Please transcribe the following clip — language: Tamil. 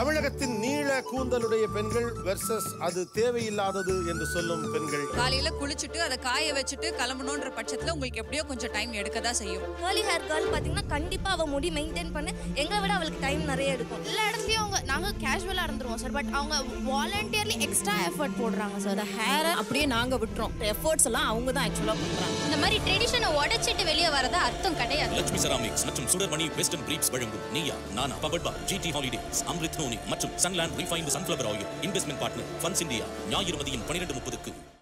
தமிழகத்தின் நீள கூந்தலுடைய பெண்கள் வெர்சஸ் அது தேவையில்லாதது என்று சொல்லும் பெண்கள். காலையில குளிச்சுட்டு அதை காய வச்சுட்டு கிளம்பணுன்ற பட்சத்துல உங்களுக்கு எப்படியோ கொஞ்சம் டைம் எடுக்க தான் செய்யும். கேர்லி ஹேர் கேர்ள் பாத்தீங்கன்னா கண்டிப்பா அவ முடி மெயின்டைன் பண்ண எங்களை விட அவளுக்கு டைம் நிறைய எடுக்கும். எல்லா இடத்துலயும் அவங்க நாங்க கேஷுவலா இருந்துருவோம் சார், பட் அவங்க வாலண்டியர்லி எக்ஸ்ட்ரா எஃபர்ட் போடுறாங்க சார். ஹேர் அப்படியே நாங்க விட்டுறோம், எஃபர்ட்ஸ் எல்லாம் அவங்க தான் ஆக்சுவலா பண்றாங்க. இந்த மாதிரி ட்ரெடிஷனை உடைச்சிட்டு வெளியே வரதா அர்த்தம் கிடையாது. லட்சுமி செராமிக்ஸ் மற்றும் சுடர்மணி வெஸ்டர்ன் பிரீப்ஸ் வழங்கும் நீயா நானா பபட்பா ஜிடி ஹாலிடேஸ் அம்ரித் மற்றும் Sunland refined sunflower oil investment partner funds India ஞாயிறு மதியம் 12:30க்கு